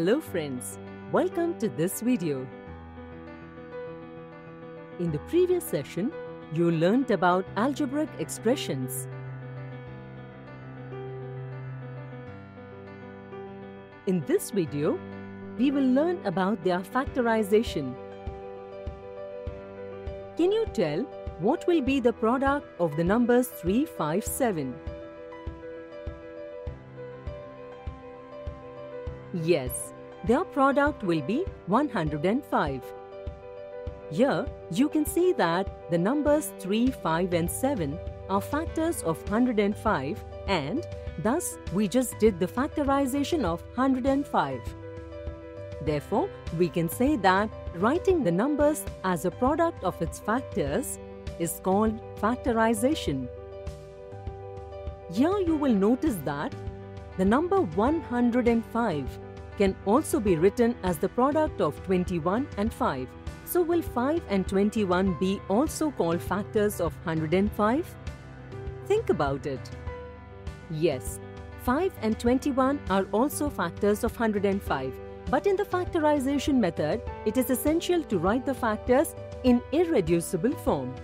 Hello friends, welcome to this video. In the previous session, you learnt about algebraic expressions. In this video, we will learn about their factorization. Can you tell what will be the product of the numbers 3, 5, 7? Yes, their product will be 105. Here, you can see that the numbers 3, 5 and 7 are factors of 105 and thus we just did the factorization of 105. Therefore, we can say that writing the numbers as a product of its factors is called factorization. Here you will notice that the number 105 can also be written as the product of 21 and 5. So will 5 and 21 be also called factors of 105? Think about it. Yes, 5 and 21 are also factors of 105. But in the factorization method, it is essential to write the factors in irreducible form.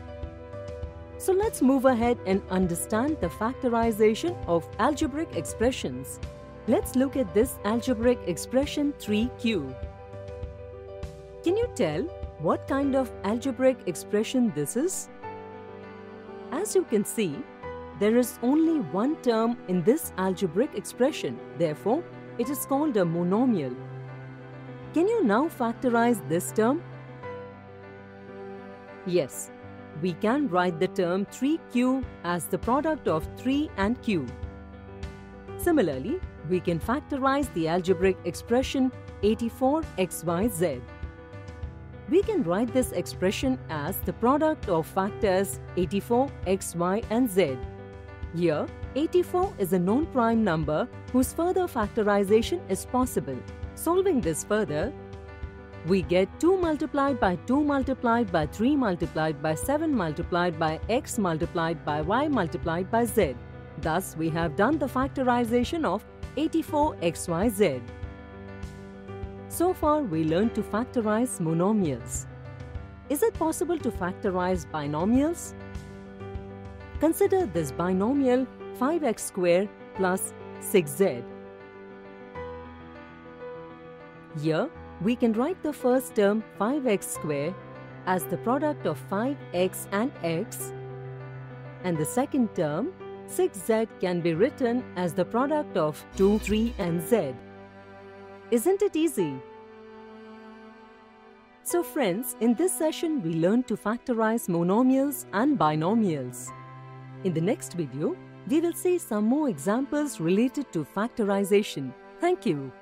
So let's move ahead and understand the factorization of algebraic expressions. Let's look at this algebraic expression 3Q. Can you tell what kind of algebraic expression this is? As you can see, there is only one term in this algebraic expression. Therefore, it is called a monomial. Can you now factorize this term? Yes. We can write the term 3Q as the product of 3 and Q. Similarly, we can factorize the algebraic expression 84xyz. We can write this expression as the product of factors 84, x, y and z. Here, 84 is a non-prime number whose further factorization is possible. Solving this further, we get 2 multiplied by 2 multiplied by 3 multiplied by 7 multiplied by x multiplied by y multiplied by z. Thus, we have done the factorization of 84xyz. So far, we learned to factorize monomials. Is it possible to factorize binomials? Consider this binomial 5x squared plus 6z. Here, we can write the first term 5x square as the product of 5x and x, and the second term 6z can be written as the product of 2, 3 and z. Isn't it easy? So friends, in this session we learned to factorize monomials and binomials. In the next video, we will see some more examples related to factorization. Thank you.